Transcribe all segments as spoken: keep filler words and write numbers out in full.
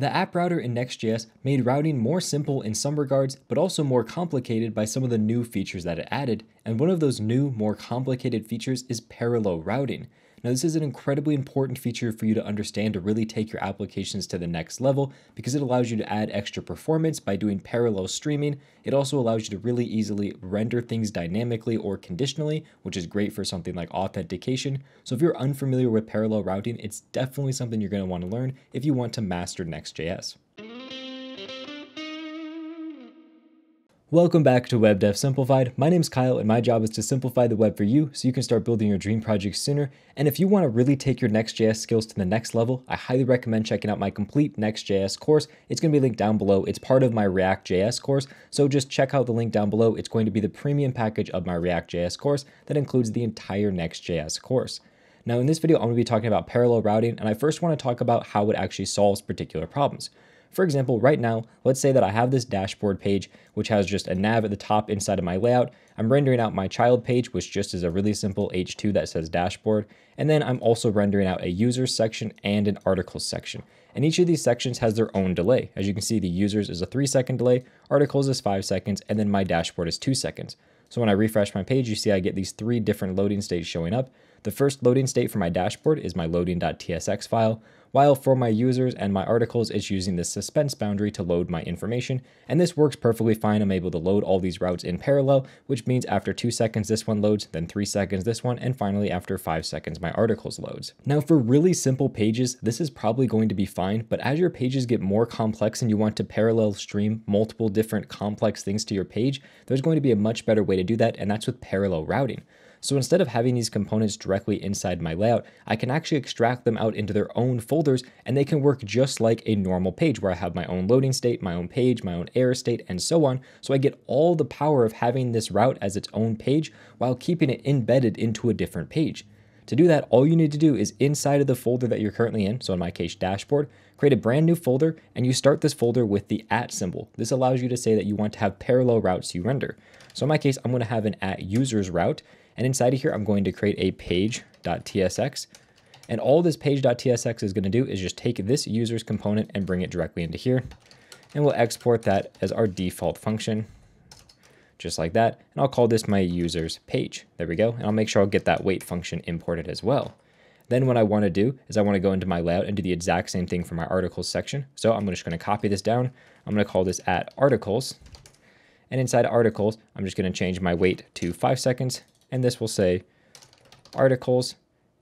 The app router in Next.js made routing more simple in some regards, but also more complicated by some of the new features that it added. And one of those new, more complicated features is parallel routing. Now, this is an incredibly important feature for you to understand to really take your applications to the next level, because it allows you to add extra performance by doing parallel streaming. It also allows you to really easily render things dynamically or conditionally, which is great for something like authentication. So if you're unfamiliar with parallel routing, it's definitely something you're going to want to learn if you want to master Next.js. Welcome back to Web Dev Simplified. My name's Kyle and my job is to simplify the web for you so you can start building your dream projects sooner. And if you want to really take your Next.js skills to the next level, I highly recommend checking out my complete Next.js course. It's going to be linked down below. It's part of my React.js course. So just check out the link down below. It's going to be the premium package of my React.js course that includes the entire Next.js course. Now in this video, I'm going to be talking about parallel routing, and I first want to talk about how it actually solves particular problems. For example, right now, let's say that I have this dashboard page, which has just a nav at the top inside of my layout. I'm rendering out my child page, which just is a really simple H two that says dashboard. And then I'm also rendering out a users section and an articles section. And each of these sections has their own delay. As you can see, the users is a three second delay, articles is five seconds, and then my dashboard is two seconds. So when I refresh my page, you see I get these three different loading states showing up. The first loading state for my dashboard is my loading.tsx file, while for my users and my articles, it's using the suspense boundary to load my information. And this works perfectly fine. I'm able to load all these routes in parallel, which means after two seconds, this one loads, then three seconds, this one, and finally after five seconds, my articles loads. Now for really simple pages, this is probably going to be fine, but as your pages get more complex and you want to parallel stream multiple different complex things to your page, there's going to be a much better way to do that, and that's with parallel routing. So instead of having these components directly inside my layout, I can actually extract them out into their own folders, and they can work just like a normal page where I have my own loading state, my own page, my own error state, and so on. So I get all the power of having this route as its own page while keeping it embedded into a different page. To do that, all you need to do is inside of the folder that you're currently in, so in my case, dashboard, create a brand new folder, and you start this folder with the at symbol. This allows you to say that you want to have parallel routes you render. So in my case, I'm going to have an at users route. And inside of here, I'm going to create a page.tsx. And all this page.tsx is going to do is just take this users component and bring it directly into here. And we'll export that as our default function, just like that. And I'll call this my users page. There we go. And I'll make sure I'll get that wait function imported as well. Then what I want to do is I want to go into my layout and do the exact same thing for my articles section. So I'm just going to copy this down. I'm going to call this at articles. And inside articles, I'm just going to change my wait to five seconds. And this will say articles,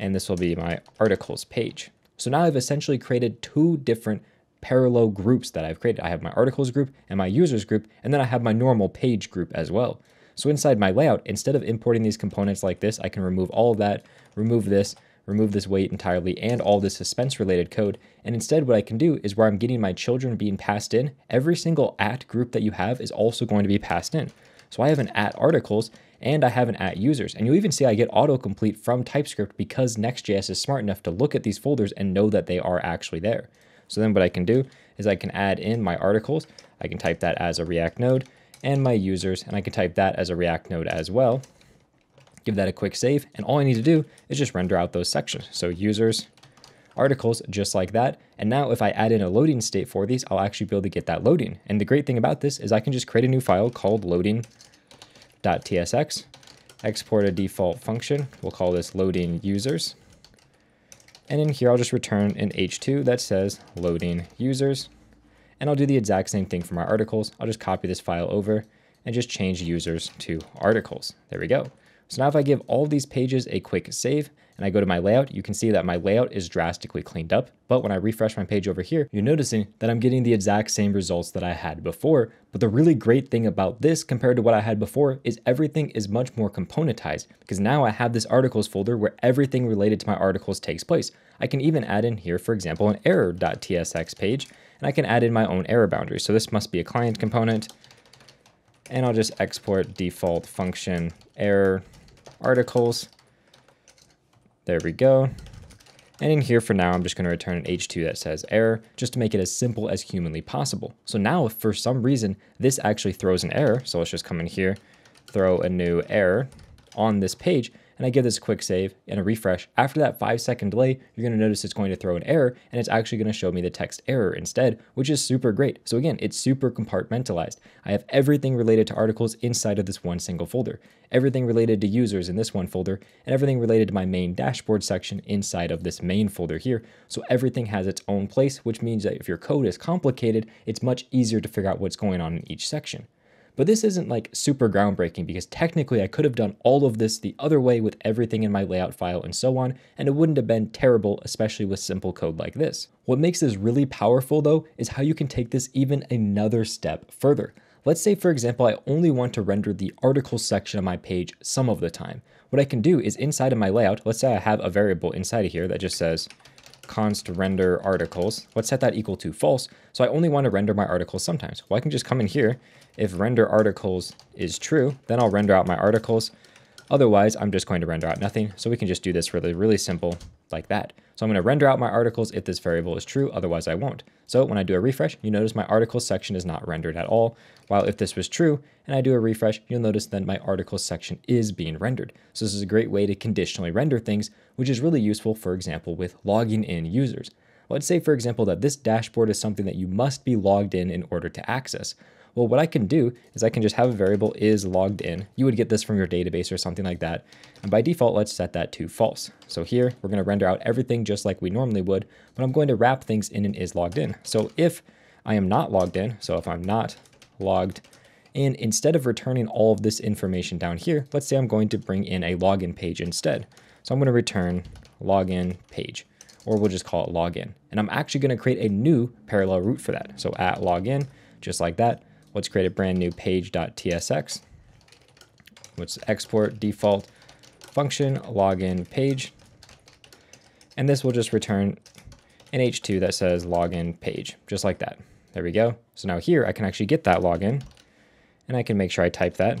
and this will be my articles page. So now I've essentially created two different parallel groups that I've created. I have my articles group and my users group, and then I have my normal page group as well. So inside my layout, instead of importing these components like this, I can remove all of that, remove this, remove this weight entirely, and all this suspense related code. And instead what I can do is where I'm getting my children being passed in, every single at group that you have is also going to be passed in. So I have an at articles, and I have an at users. And you'll even see I get autocomplete from TypeScript because Next.js is smart enough to look at these folders and know that they are actually there. So then what I can do is I can add in my articles. I can type that as a React node, and my users, and I can type that as a React node as well. Give that a quick save. And all I need to do is just render out those sections. So users, articles, just like that. And now if I add in a loading state for these, I'll actually be able to get that loading. And the great thing about this is I can just create a new file called loading.tsx, export a default function. We'll call this loading users. And in here, I'll just return an H two that says loading users. And I'll do the exact same thing for my articles. I'll just copy this file over and just change users to articles. There we go. So now if I give all these pages a quick save and I go to my layout, you can see that my layout is drastically cleaned up. But when I refresh my page over here, you're noticing that I'm getting the exact same results that I had before. But the really great thing about this compared to what I had before is everything is much more componentized, because now I have this articles folder where everything related to my articles takes place. I can even add in here, for example, an error.tsx page, and I can add in my own error boundary. So this must be a client component, and I'll just export default function error articles. There we go. And in here for now, I'm just going to return an H two that says error, just to make it as simple as humanly possible. So now if for some reason this actually throws an error, so let's just come in here, throw a new error on this page, and I give this a quick save and a refresh, after that five second delay, you're going to notice it's going to throw an error, and it's actually going to show me the text error instead, which is super great. So again, it's super compartmentalized. I have everything related to articles inside of this one single folder, everything related to users in this one folder, and everything related to my main dashboard section inside of this main folder here. So everything has its own place, which means that if your code is complicated, it's much easier to figure out what's going on in each section. But this isn't like super groundbreaking, because technically I could have done all of this the other way with everything in my layout file and so on, and it wouldn't have been terrible, especially with simple code like this. What makes this really powerful though is how you can take this even another step further. Let's say, for example, I only want to render the article section of my page some of the time. What I can do is inside of my layout, let's say I have a variable inside of here that just says const render articles. Let's set that equal to false. So I only want to render my articles sometimes. Well, I can just come in here. If render articles is true, then I'll render out my articles. Otherwise, I'm just going to render out nothing. So we can just do this really, really simple like that. So I'm going to render out my articles if this variable is true, otherwise I won't. So when I do a refresh, you notice my articles section is not rendered at all. While if this was true and I do a refresh, you'll notice then my articles section is being rendered. So this is a great way to conditionally render things, which is really useful, for example, with logging in users. Let's say, for example, that this dashboard is something that you must be logged in in order to access. Well, what I can do is I can just have a variable is logged in. You would get this from your database or something like that. And by default, let's set that to false. So here we're going to render out everything just like we normally would, but I'm going to wrap things in an is logged in. So if I am not logged in, so if I'm not logged in, instead of returning all of this information down here, let's say I'm going to bring in a login page instead. So I'm going to return login page, or we'll just call it login. And I'm actually going to create a new parallel route for that. So at login, just like that. Let's create a brand new page.tsx. Let's export default function login page. And this will just return an H two that says login page, just like that. There we go. So now here I can actually get that login, and I can make sure I type that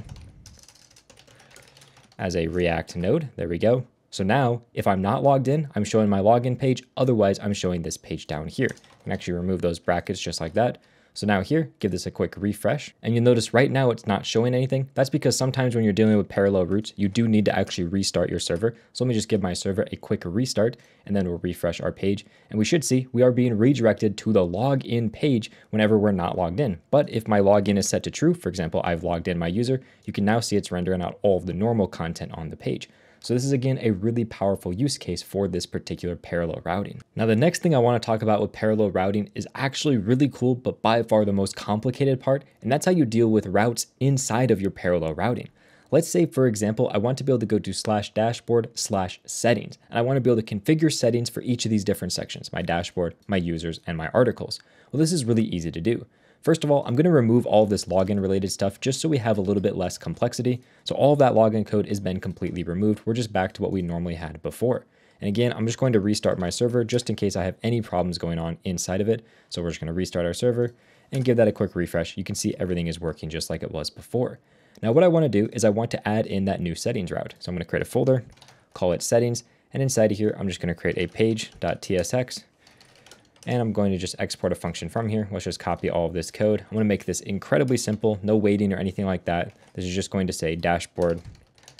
as a React node. There we go. So now if I'm not logged in, I'm showing my login page. Otherwise, I'm showing this page down here. I can actually remove those brackets just like that. So now here, give this a quick refresh, and you'll notice right now it's not showing anything. That's because sometimes when you're dealing with parallel routes, you do need to actually restart your server. So let me just give my server a quick restart, and then we'll refresh our page. And we should see we are being redirected to the login page whenever we're not logged in. But if my login is set to true, for example, I've logged in my user, you can now see it's rendering out all of the normal content on the page. So this is, again, a really powerful use case for this particular parallel routing. Now, the next thing I want to talk about with parallel routing is actually really cool, but by far the most complicated part, and that's how you deal with routes inside of your parallel routing. Let's say, for example, I want to be able to go to slash dashboard slash settings, and I want to be able to configure settings for each of these different sections, my dashboard, my users, and my articles. Well, this is really easy to do. First of all, I'm going to remove all this login related stuff just so we have a little bit less complexity. So all of that login code has been completely removed. We're just back to what we normally had before. And again, I'm just going to restart my server just in case I have any problems going on inside of it. So we're just going to restart our server and give that a quick refresh. You can see everything is working just like it was before. Now, what I want to do is I want to add in that new settings route. So I'm going to create a folder, call it settings. And inside of here, I'm just going to create a page.tsx. And I'm going to just export a function from here. Let's just copy all of this code. I'm going to make this incredibly simple, no waiting or anything like that. This is just going to say dashboard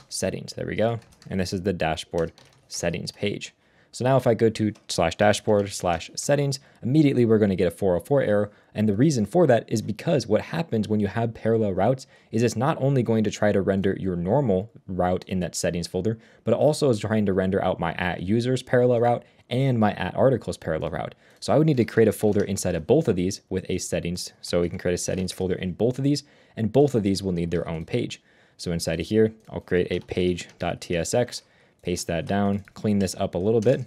settings. There we go. And this is the dashboard settings page. So now if I go to slash dashboard slash settings, immediately we're going to get a four oh four error. And the reason for that is because what happens when you have parallel routes is it's not only going to try to render your normal route in that settings folder, but it also is trying to render out my at users parallel route and my at articles parallel route. So I would need to create a folder inside of both of these with a settings. So we can create a settings folder in both of these, and both of these will need their own page. So inside of here, I'll create a page.tsx. Paste that down, clean this up a little bit.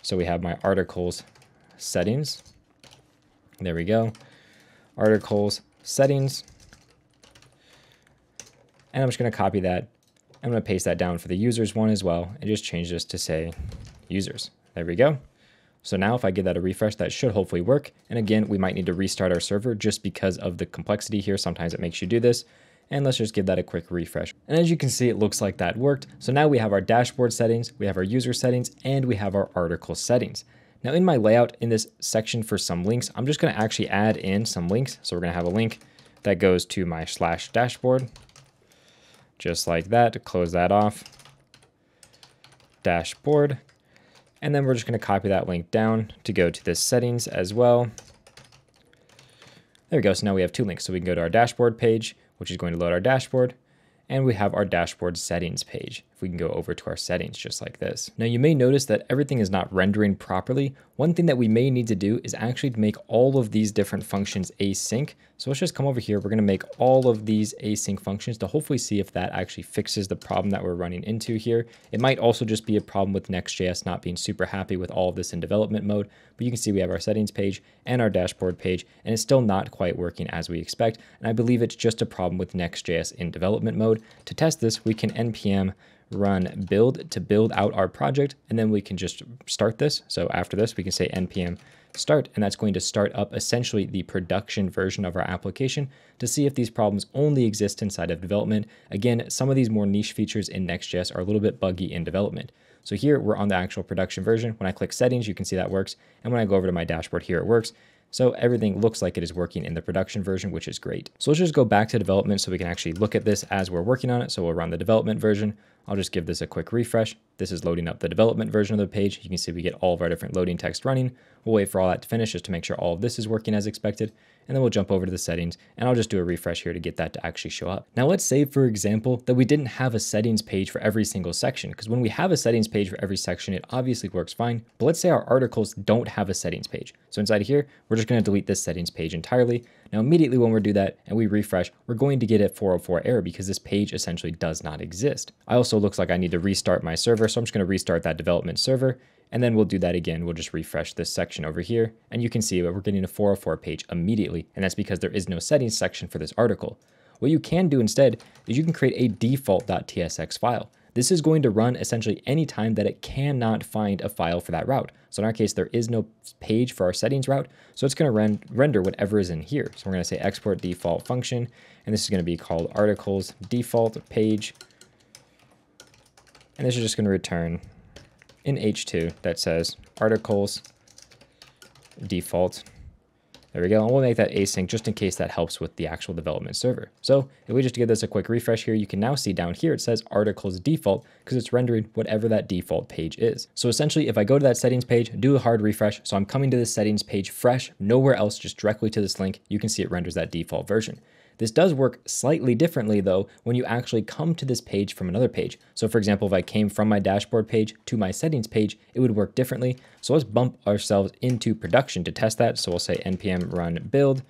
So we have my articles settings. There we go. Articles settings. And I'm just going to copy that. I'm going to paste that down for the users one as well, and just change this to say users. There we go. So now if I give that a refresh, that should hopefully work. And again, we might need to restart our server just because of the complexity here. Sometimes it makes you do this. And let's just give that a quick refresh. And as you can see, it looks like that worked. So now we have our dashboard settings, we have our user settings, and we have our article settings. Now in my layout in this section for some links, I'm just gonna actually add in some links. So we're gonna have a link that goes to my slash dashboard, just like that, to close that off. dashboard. And then we're just going to copy that link down to go to this settings as well. There we go. So now we have two links. So we can go to our dashboard page, which is going to load our dashboard. And we have our dashboard settings page. If we can go over to our settings just like this. Now you may notice that everything is not rendering properly. One thing that we may need to do is actually make all of these different functions async. So let's just come over here. We're gonna make all of these async functions to hopefully see if that actually fixes the problem that we're running into here. It might also just be a problem with Next.js not being super happy with all of this in development mode, but you can see we have our settings page and our dashboard page, and it's still not quite working as we expect. And I believe it's just a problem with Next.js in development mode. To test this, we can npm run build to build out our project, and then we can just start this. So after this, we can say npm start, and that's going to start up essentially the production version of our application to see if these problems only exist inside of development. Again, some of these more niche features in Next.js are a little bit buggy in development. So here we're on the actual production version. When I click settings, you can see that works. And when I go over to my dashboard here, it works. So everything looks like it is working in the production version, which is great. So let's just go back to development so we can actually look at this as we're working on it. So we'll run the development version. I'll just give this a quick refresh. This is loading up the development version of the page. You can see we get all of our different loading text running. We'll wait for all that to finish just to make sure all of this is working as expected. And then we'll jump over to the settings, and I'll just do a refresh here to get that to actually show up. Now let's say, for example, that we didn't have a settings page for every single section, because when we have a settings page for every section, it obviously works fine. But let's say our articles don't have a settings page. So inside here, we're just going to delete this settings page entirely. Now immediately when we do that and we refresh, we're going to get a four oh four error because this page essentially does not exist. I also looks like I need to restart my server, so I'm just going to restart that development server. And then we'll do that again. We'll just refresh this section over here. And you can see that we're getting a four oh four page immediately. And that's because there is no settings section for this article. What you can do instead is you can create a default.tsx file. This is going to run essentially any time that it cannot find a file for that route. So in our case, there is no page for our settings route. So it's going to render whatever is in here. So we're going to say export default function. And this is going to be called articles default page. And this is just going to return in H two that says articles default. There we go. And we'll make that async just in case that helps with the actual development server. So if we just give this a quick refresh here, you can now see down here it says articles default because it's rendering whatever that default page is. So essentially, if I go to that settings page, do a hard refresh. So I'm coming to this settings page fresh, nowhere else, just directly to this link. You can see it renders that default version. This does work slightly differently though when you actually come to this page from another page. So for example, if I came from my dashboard page to my settings page, it would work differently. So let's bump ourselves into production to test that. So we'll say npm run build,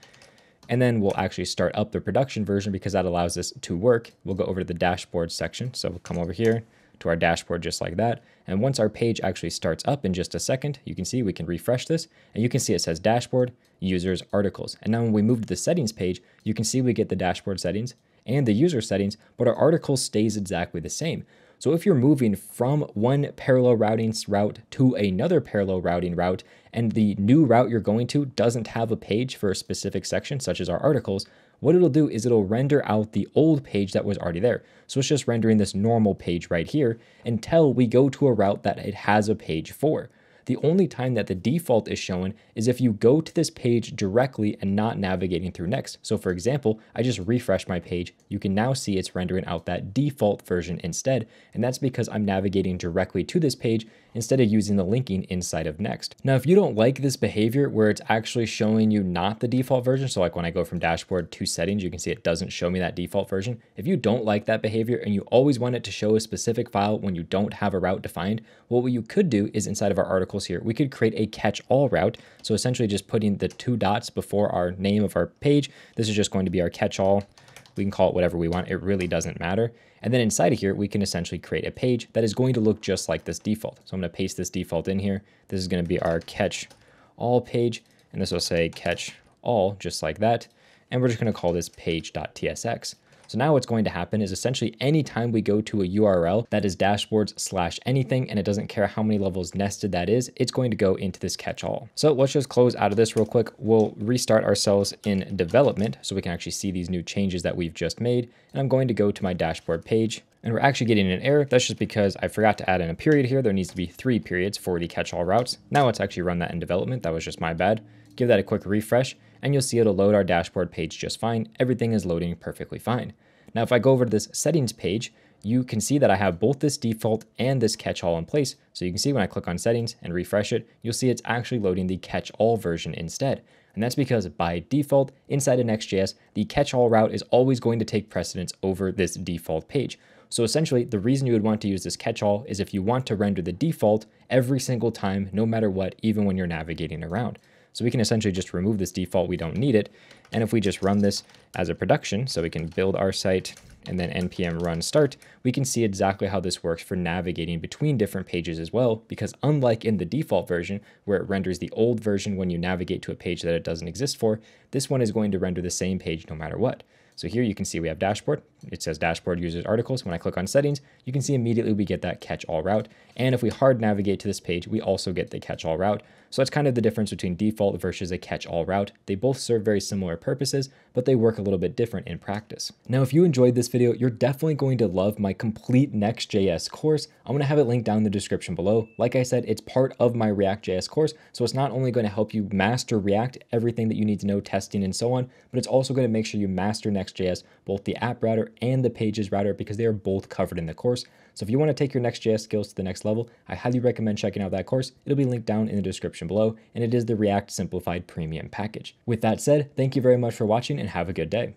and then we'll actually start up the production version because that allows us to work. We'll go over to the dashboard section. So we'll come over here to our dashboard just like that. And once our page actually starts up in just a second, you can see we can refresh this and you can see it says dashboard, users, articles. And now when we move to the settings page, you can see we get the dashboard settings and the user settings, but our article stays exactly the same. So if you're moving from one parallel routing route to another parallel routing route, and the new route you're going to doesn't have a page for a specific section, such as our articles, what it'll do is it'll render out the old page that was already there. So it's just rendering this normal page right here until we go to a route that it has a page for. The only time that the default is shown is if you go to this page directly and not navigating through Next. So for example, I just refreshed my page. You can now see it's rendering out that default version instead. And that's because I'm navigating directly to this page instead of using the linking inside of Next. Now, if you don't like this behavior where it's actually showing you not the default version, so like when I go from dashboard to settings, you can see it doesn't show me that default version. If you don't like that behavior and you always want it to show a specific file when you don't have a route defined, well, what you could do is inside of our articles here, we could create a catch-all route. So essentially just putting the two dots before our name of our page. This is just going to be our catch-all. We can call it whatever we want. It really doesn't matter. And then inside of here, we can essentially create a page that is going to look just like this default. So I'm going to paste this default in here. This is going to be our catch all page. And this will say catch all just like that. And we're just going to call this page.tsx. So now what's going to happen is essentially anytime we go to a U R L that is dashboards slash anything, and it doesn't care how many levels nested that is, it's going to go into this catch all. So let's just close out of this real quick. We'll restart ourselves in development so we can actually see these new changes that we've just made. And I'm going to go to my dashboard page. And we're actually getting an error. That's just because I forgot to add in a period here. There needs to be three periods for the catch-all routes. Now let's actually run that in development. That was just my bad. Give that a quick refresh, and you'll see it'll load our dashboard page just fine. Everything is loading perfectly fine. Now, if I go over to this settings page, you can see that I have both this default and this catch-all in place. So you can see when I click on settings and refresh it, you'll see it's actually loading the catch-all version instead. And that's because by default, inside of Next.js, the catch-all route is always going to take precedence over this default page. So essentially, the reason you would want to use this catch-all is if you want to render the default every single time, no matter what, even when you're navigating around. So we can essentially just remove this default, we don't need it. And if we just run this as a production, so we can build our site and then npm run start, we can see exactly how this works for navigating between different pages as well, because unlike in the default version, where it renders the old version when you navigate to a page that it doesn't exist for, this one is going to render the same page no matter what. So here you can see we have dashboard. It says dashboard users articles. When I click on settings, you can see immediately we get that catch-all route. And if we hard navigate to this page, we also get the catch-all route. So that's kind of the difference between default versus a catch-all route. They both serve very similar purposes, but they work a little bit different in practice. Now, if you enjoyed this video, you're definitely going to love my complete Next.js course. I'm going to have it linked down in the description below. Like I said, it's part of my React.js course. So it's not only going to help you master React, everything that you need to know, testing and so on, but it's also going to make sure you master Next.js. Next.js, both the app router and the pages router, because they are both covered in the course. So if you want to take your Next.js skills to the next level, I highly recommend checking out that course. It'll be linked down in the description below, and it is the React Simplified Premium package. With that said, thank you very much for watching and have a good day.